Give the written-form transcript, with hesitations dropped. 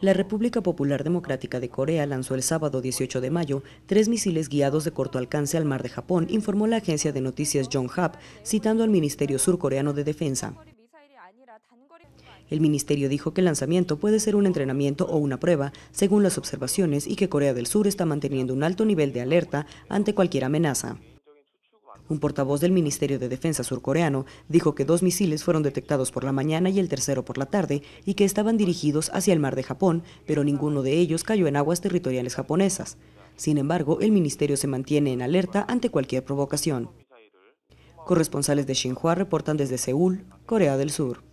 La República Popular Democrática de Corea lanzó el sábado 18 de mayo 3 misiles guiados de corto alcance al Mar de Japón, informó la agencia de noticias Yonhap, citando al Ministerio Surcoreano de Defensa. El ministerio dijo que el lanzamiento puede ser un entrenamiento o una prueba, según las observaciones, y que Corea del Sur está manteniendo un alto nivel de alerta ante cualquier amenaza. Un portavoz del Ministerio de Defensa surcoreano dijo que 2 misiles fueron detectados por la mañana y el tercero por la tarde y que estaban dirigidos hacia el Mar de Japón, pero ninguno de ellos cayó en aguas territoriales japonesas. Sin embargo, el ministerio se mantiene en alerta ante cualquier provocación. Corresponsales de Xinhua reportan desde Seúl, Corea del Sur.